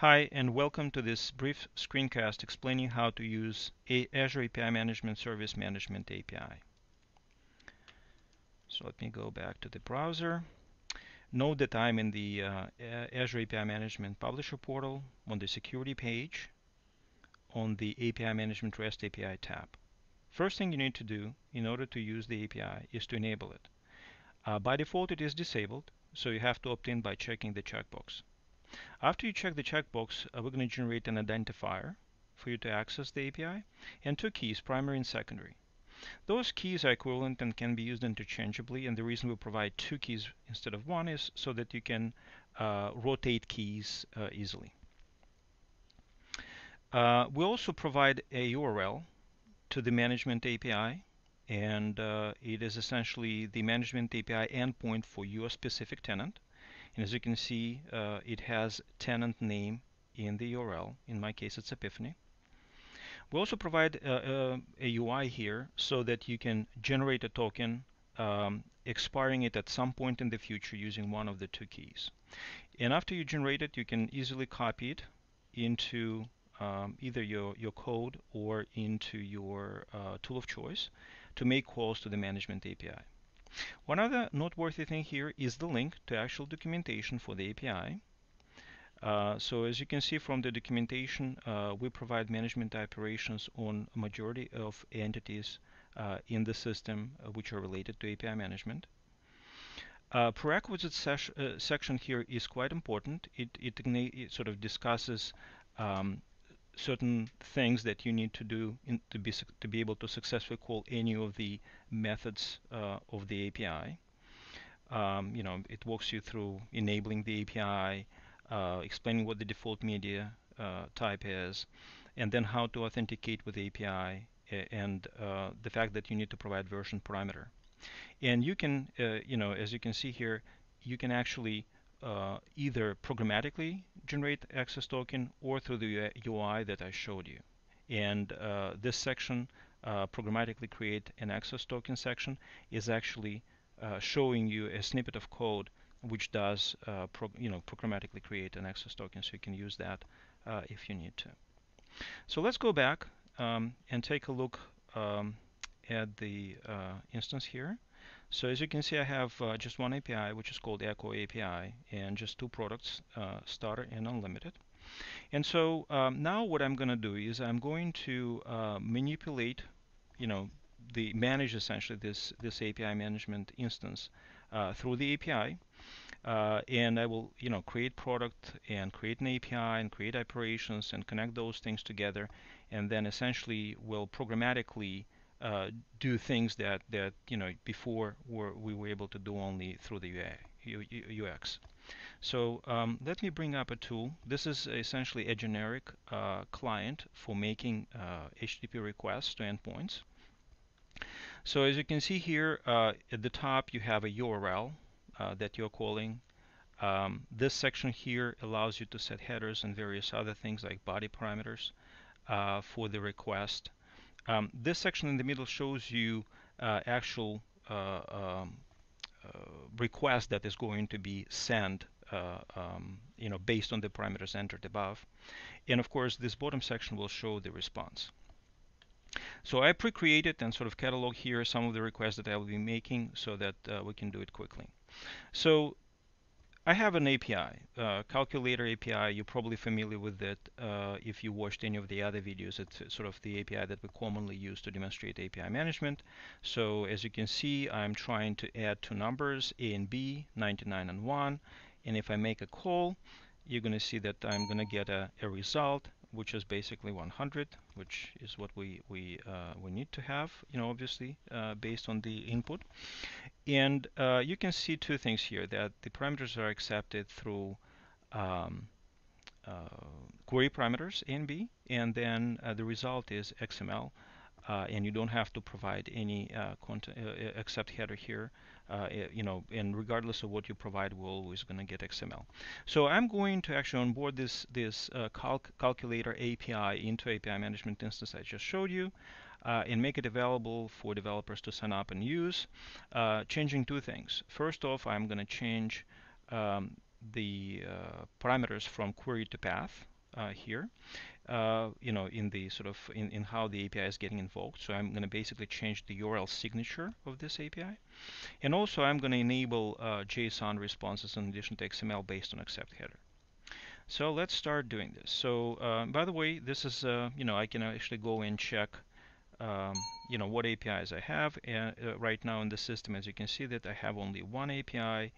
Hi, and welcome to this brief screencast explaining how to use Azure API Management Service Management API. So let me go back to the browser. Note that I'm in the Azure API Management Publisher portal on the security page on the API Management REST API tab. First thing you need to do in order to use the API is to enable it. By default, it is disabled, so you have to opt in by checking the checkbox. After you check the checkbox, we're going to generate an identifier for you to access the API and two keys, primary and secondary. Those keys are equivalent and can be used interchangeably, and the reason we provide two keys instead of one is so that you can rotate keys easily. We also provide a URL to the management API, and it is essentially the management API endpoint for your specific tenant. And as you can see, it has tenant name in the URL. In my case, it's Epiphany. We also provide a UI here so that you can generate a token, expiring it at some point in the future using one of the two keys. And after you generate it, you can easily copy it into either your code or into your tool of choice to make calls to the management API. One other noteworthy thing here is the link to actual documentation for the API. So as you can see from the documentation, we provide management operations on a majority of entities in the system which are related to API management. Prerequisite section here is quite important. It sort of discusses certain things that you need to do to be able to successfully call any of the methods of the API. You know, it walks you through enabling the API, explaining what the default media type is, and then how to authenticate with the API, and the fact that you need to provide version parameter. And you can, you know, as you can see here, you can actually either programmatically generate access token or through the UI that I showed you. And this section, programmatically create an access token section, is actually showing you a snippet of code which does programmatically create an access token, so you can use that if you need to. So let's go back and take a look at the instance here. So as you can see, I have just one API, which is called Echo API, and just two products, Starter and Unlimited. And so now what I'm going to do is I'm going to manipulate, you know, manage essentially this API management instance through the API, and I will, you know, create product and create an API and create operations and connect those things together, and then essentially will programmatically do things that you know before we were able to do only through the UX. So let me bring up a tool. This is essentially a generic client for making HTTP requests to endpoints. So as you can see here, at the top you have a URL that you're calling. This section here allows you to set headers and various other things like body parameters for the request. This section in the middle shows you actual request that is going to be sent, you know, based on the parameters entered above. And of course, this bottom section will show the response. So I pre-created and sort of catalog here some of the requests that I will be making so that we can do it quickly. So I have an API, Calculator API. You're probably familiar with it if you watched any of the other videos. It's sort of the API that we commonly use to demonstrate API management. So as you can see, I'm trying to add two numbers, A and B, 99 and 1. And if I make a call, you're going to see that I'm going to get a result, which is basically 100, which is what we need to have, you know, obviously based on the input. And you can see two things here, that the parameters are accepted through query parameters A and B, and then the result is XML, and you don't have to provide any content except header here, you know, and regardless of what you provide, we're always going to get XML. So I'm going to actually onboard this Calculator API into API management instance I just showed you, and make it available for developers to sign up and use, changing two things. First off, I'm going to change the parameters from query to path here, you know, in the sort of in how the API is getting invoked. So I'm going to basically change the URL signature of this API, and also I'm going to enable JSON responses in addition to XML based on accept header. So let's start doing this. So by the way, this is you know, I can actually go and check you know, what APIs I have right now in the system. As you can see that I have only one API,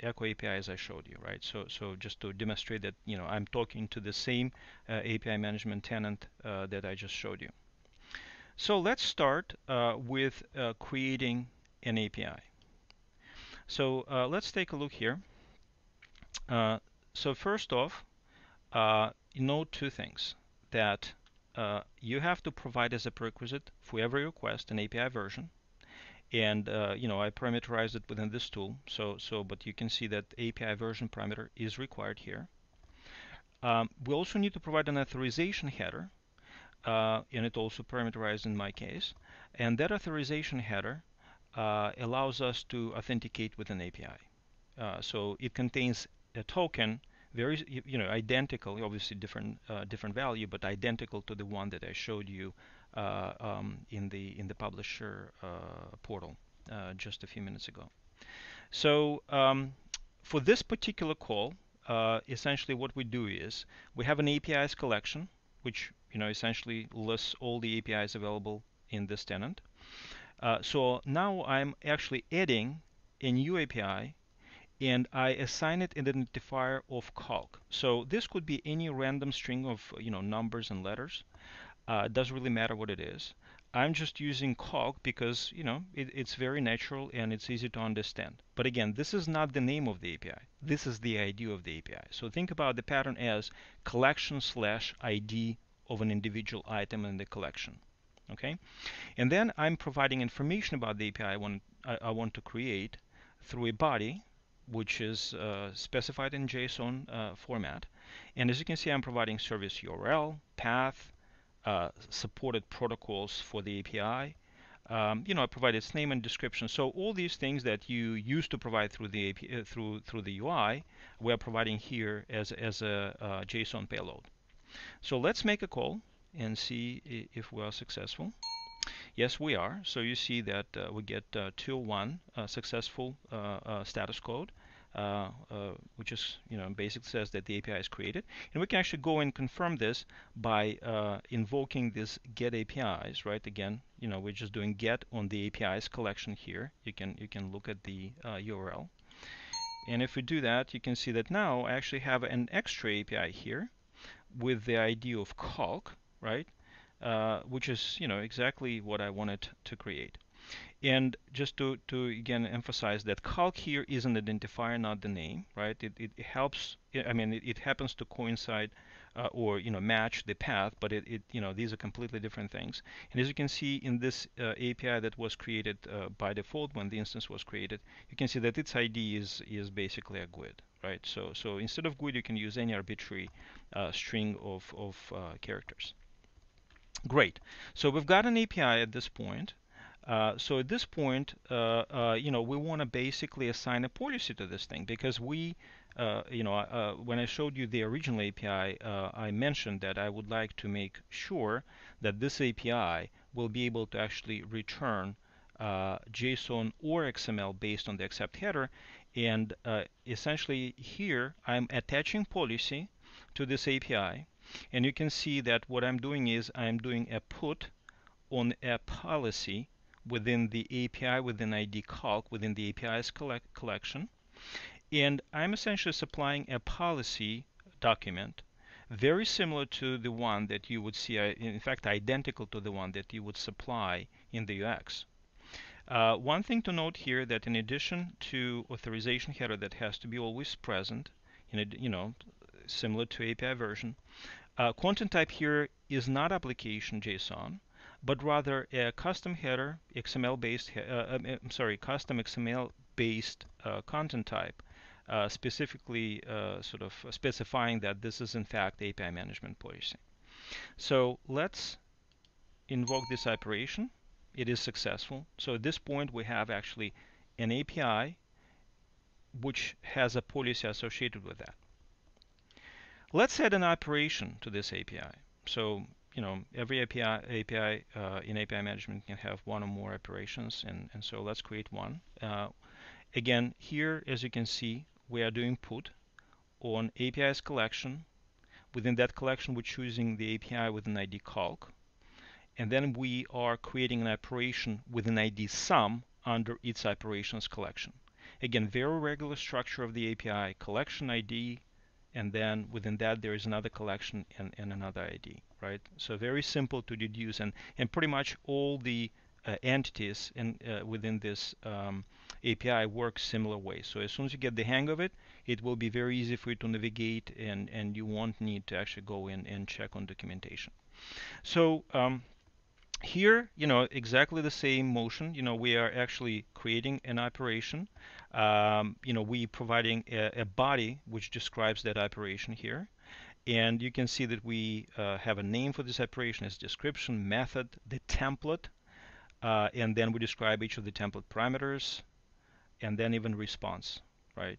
Echo API, as I showed you, right? So just to demonstrate that, you know, I'm talking to the same API management tenant that I just showed you. So let's start with creating an API. So let's take a look here. So first off, note two things that you have to provide as a prerequisite for every request an API version, and you know, I parameterized it within this tool. So but you can see that API version parameter is required here. We also need to provide an authorization header, and it also parameterized in my case. And that authorization header allows us to authenticate with an API. So it contains a token, very, you know, identical, obviously different value, but identical to the one that I showed you in the publisher portal just a few minutes ago. So for this particular call, essentially what we do is we have an APIs collection, which, you know, essentially lists all the APIs available in this tenant. So now I'm actually adding a new API, and I assign it an identifier of calc. So this could be any random string of, you know, numbers and letters. It doesn't really matter what it is. I'm just using calc because, you know, it's very natural and it's easy to understand. But again, this is not the name of the API. This is the ID of the API. So think about the pattern as collection/ID of an individual item in the collection. Okay? And then I'm providing information about the API I want to create through a body, which is specified in JSON format. And as you can see, I'm providing service URL, path, supported protocols for the API. You know, I provide its name and description. So all these things that you used to provide through the API, through the UI, we're providing here as a JSON payload. So let's make a call and see if we are successful. Yes, we are. So you see that we get 201 successful status code, which is, you know, basically says that the API is created. And we can actually go and confirm this by invoking this get APIs, right? Again, you know, we're just doing get on the APIs collection here. You can look at the URL. And if we do that, you can see that now I actually have an extra API here with the ID of calc, right? Which is, you know, exactly what I wanted to create. And just to again emphasize that calc here is an identifier, not the name, right? It helps, I mean, it happens to coincide or, you know, match the path, but it you know, these are completely different things. And as you can see in this API that was created by default when the instance was created, you can see that its ID is basically a GUID, right? So instead of GUID, you can use any arbitrary string of characters. Great. So we've got an API at this point. So at this point, you know, we want to basically assign a policy to this thing because we, you know, when I showed you the original API, I mentioned that I would like to make sure that this API will be able to actually return JSON or XML based on the accept header. And essentially here, I'm attaching policy to this API. And you can see that what I'm doing is I'm doing a put on a policy within the API, within ID calc, within the API's collection. And I'm essentially supplying a policy document very similar to the one that you would see, in fact, identical to the one that you would supply in the UX. One thing to note here that in addition to authorization header that has to be always present, you know, similar to API version. Content type here is not application JSON, but rather a custom header, XML-based, I'm sorry, custom XML-based content type, specifically sort of specifying that this is in fact API management policy. So let's invoke this operation. It is successful. So at this point we have actually an API which has a policy associated with that. Let's add an operation to this API. So, you know, every API in API management can have one or more operations, and so let's create one. Again, here, as you can see, we are doing put on API's collection. Within that collection, we're choosing the API with an ID calc, and then we are creating an operation with an ID sum under its operations collection. Again, very regular structure of the API: collection ID, and then within that there is another collection and another ID, right? So very simple to deduce, and pretty much all the entities within this API work similar way. So as soon as you get the hang of it, it will be very easy for you to navigate, and you won't need to actually go in and check on documentation. So here, you know, exactly the same motion. You know, we are actually creating an operation. You know, we providing a body which describes that operation here, and you can see that we have a name for this operation as description, method, the template, and then we describe each of the template parameters, and then even response, right?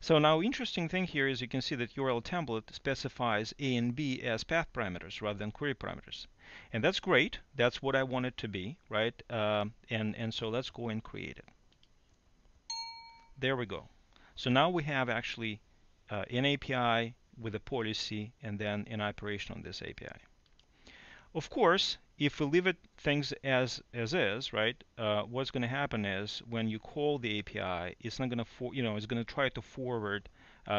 So now, interesting thing here is you can see that URL template specifies A and B as path parameters rather than query parameters. And that's great. That's what I want it to be, right? And so let's go and create it. There we go. So now we have actually an API with a policy and then an operation on this API. Of course, if we leave it things as is, right? What's going to happen is when you call the API, it's not going to, you know, it's going to try to forward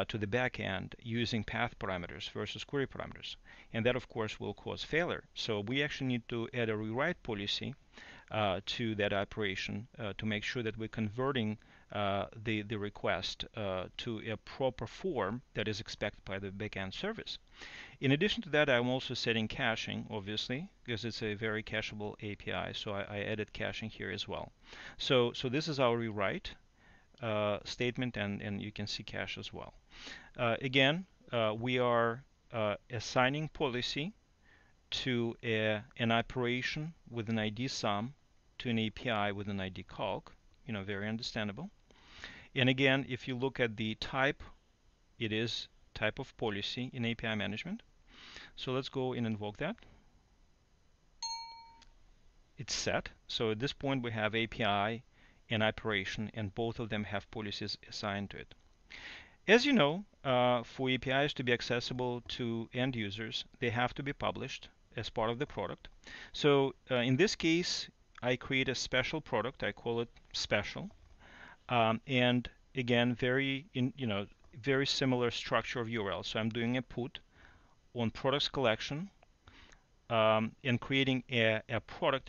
to the backend using path parameters versus query parameters, and that of course will cause failure. So we actually need to add a rewrite policy to that operation to make sure that we're converting the request to a proper form that is expected by the backend service. In addition to that, I'm also setting caching, obviously, because it's a very cacheable API, so I added caching here as well. So this is our rewrite statement, and you can see cache as well. Again, we are assigning policy to an operation with an ID sum to an API with an ID calc, you know, very understandable. And again, if you look at the type, it is type of policy in API management. So let's go and invoke that. It's set. So at this point we have API and operation, and both of them have policies assigned to it. As you know, for APIs to be accessible to end users, they have to be published as part of the product. So in this case, I create a special product. I call it special, and again, very similar structure of URL. So I'm doing a put on products collection and creating a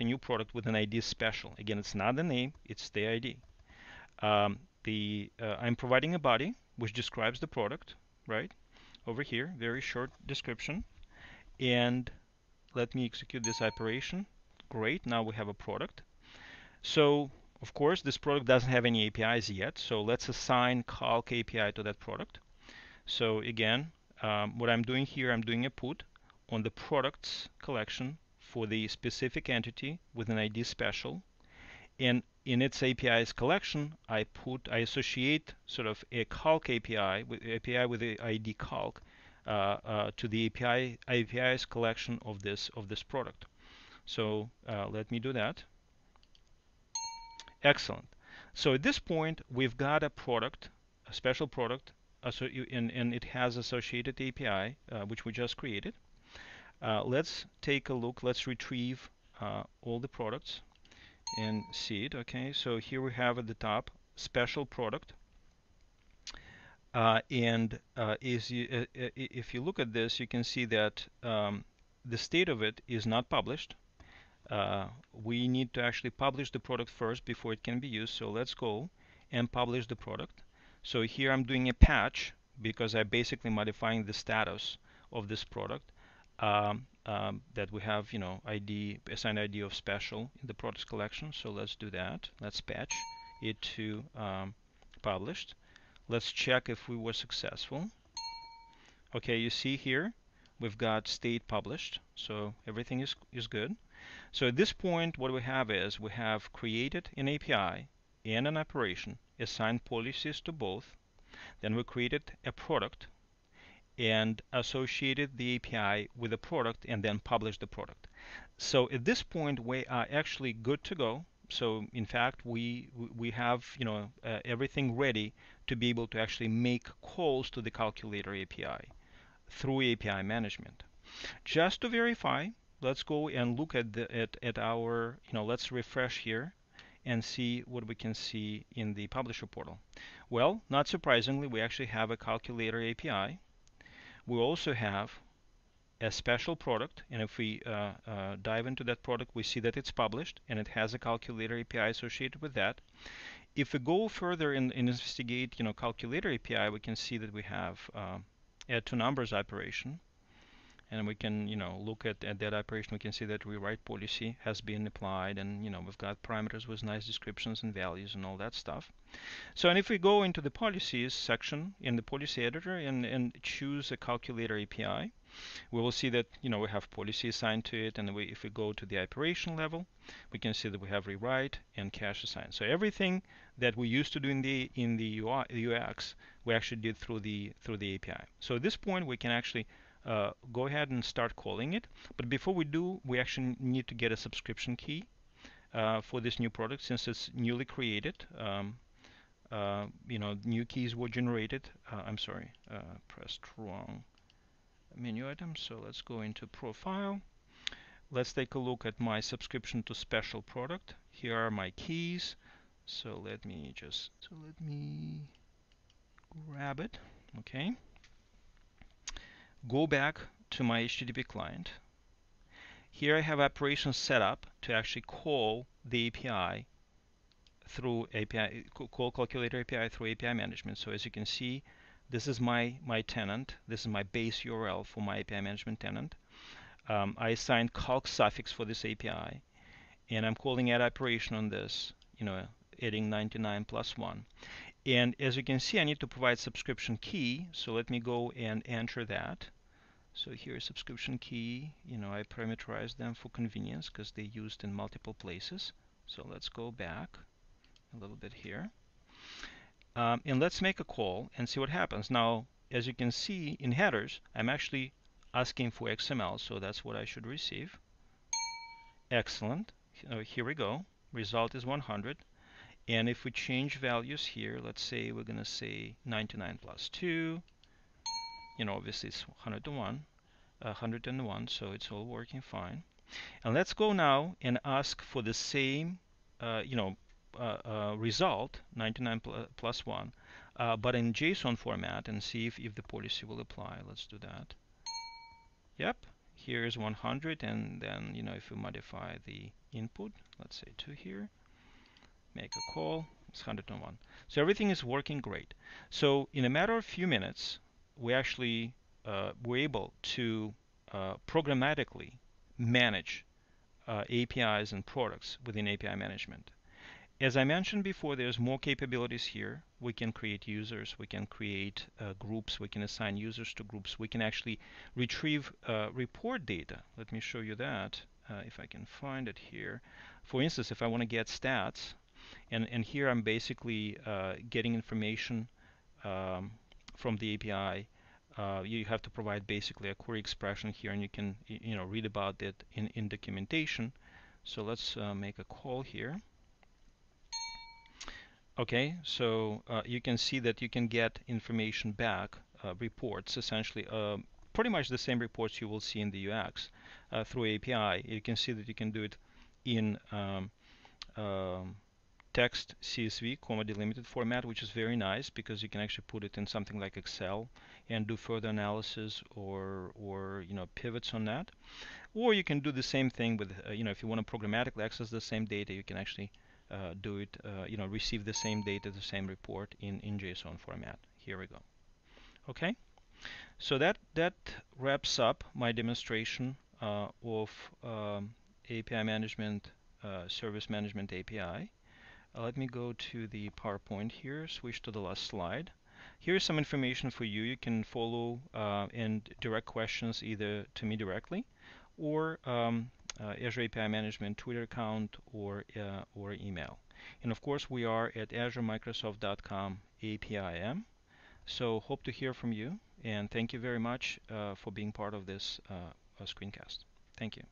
new product with an ID special. Again, it's not the name; it's the ID. I'm providing a body which describes the product, right? Over here, very short description, and let me execute this operation. Great, now we have a product. So of course this product doesn't have any APIs yet, so let's assign calc API to that product. So again, what I'm doing here, I'm doing a put on the products collection for the specific entity with an ID special, and in its APIs collection I associate sort of a calc API with the ID calc to the APIs collection of this product. So let me do that. Excellent. So at this point, we've got a product, a special product, and it has associated API, which we just created. Let's take a look. Let's retrieve all the products and see it. Okay, so here we have at the top, special product. If you look at this, you can see that the state of it is not published. We need to actually publish the product first before it can be used, so let's go and publish the product. So here I'm doing a patch because I'm basically modifying the status of this product that we have, you know, ID, assigned ID of special in the products collection. So let's do that. Let's patch it to published. Let's check if we were successful. Okay, you see here we've got state published, so everything is good. So at this point, what we have is we have created an API and an operation assign policies to both. Then we created a product and associated the API with the product and then published the product. So at this point we are actually good to go. So in fact we have, you know, everything ready to be able to actually make calls to the Calculator API through API management. Just to verify, let's go and look at the at our, you know, let's refresh here and see what we can see in the publisher portal. Well, not surprisingly, we actually have a Calculator API. We also have a special product, and if we dive into that product, we see that it's published and it has a Calculator API associated with that. If we go further and investigate, you know, Calculator API, we can see that we have add to numbers operation, and we can, you know, look at that operation. We can see that rewrite policy has been applied, and, you know, we've got parameters with nice descriptions and values and all that stuff. So, and if we go into the policies section in the policy editor and choose a Calculator API, we will see that, you know, we have policy assigned to it, and if we go to the operation level, we can see that we have rewrite and cache assigned. So everything that we used to do in the UX, we actually did through the API. So at this point, we can actually go ahead and start calling it. But before we do, we actually need to get a subscription key for this new product, since it's newly created. You know, new keys were generated. I'm sorry, pressed wrong menu item. So let's go into profile. Let's take a look at my subscription to special product. Here are my keys. So let me grab it. Okay. Go back to my HTTP client. Here I have operations set up to actually call the API through API, call Calculator API through API management. So as you can see, this is my tenant. This is my base URL for my API management tenant. I assigned calc suffix for this API, and I'm calling add operation on this, you know, adding 99 plus 1. And as you can see, I need to provide subscription key. So let me go and enter that. So here is subscription key. You know, I parameterized them for convenience because they're used in multiple places. So let's go back a little bit here. And let's make a call and see what happens. Now, as you can see in headers, I'm actually asking for XML. So that's what I should receive. Excellent. Here we go. Result is 100. And if we change values here, let's say we're going to say 99 plus 2. You know, obviously it's 101, so it's all working fine. And let's go now and ask for the same, you know, result, 99 plus 1, but in JSON format, and see if the policy will apply. Let's do that. Yep, here is 100, and then, you know, if we modify the input, let's say 2 here. Make a call, it's 101. So everything is working great. So in a matter of few minutes, we actually were able to programmatically manage APIs and products within API management. As I mentioned before, there's more capabilities here. We can create users, we can create groups, we can assign users to groups, we can actually retrieve report data. Let me show you that if I can find it here. For instance, if I want to get stats, and here I'm basically getting information from the API. You have to provide basically a query expression here, and you can, you know, read about it in documentation. So let's make a call here. Okay, so you can see that you can get information back, reports essentially, pretty much the same reports you will see in the UX through API. You can see that you can do it in text, CSV, comma delimited format, which is very nice because you can actually put it in something like Excel and do further analysis or you know, pivots on that. Or you can do the same thing with you know, if you want to programmatically access the same data, you can actually do it, you know, receive the same data, the same report in JSON format. Here we go. Okay, so that wraps up my demonstration of API management, service management API. Let me go to the PowerPoint here, switch to the last slide. Here's some information for you. You can follow and direct questions either to me directly or Azure API Management Twitter account or email. And of course, we are at azuremicrosoft.com/APIM. So hope to hear from you, and thank you very much for being part of this screencast. Thank you.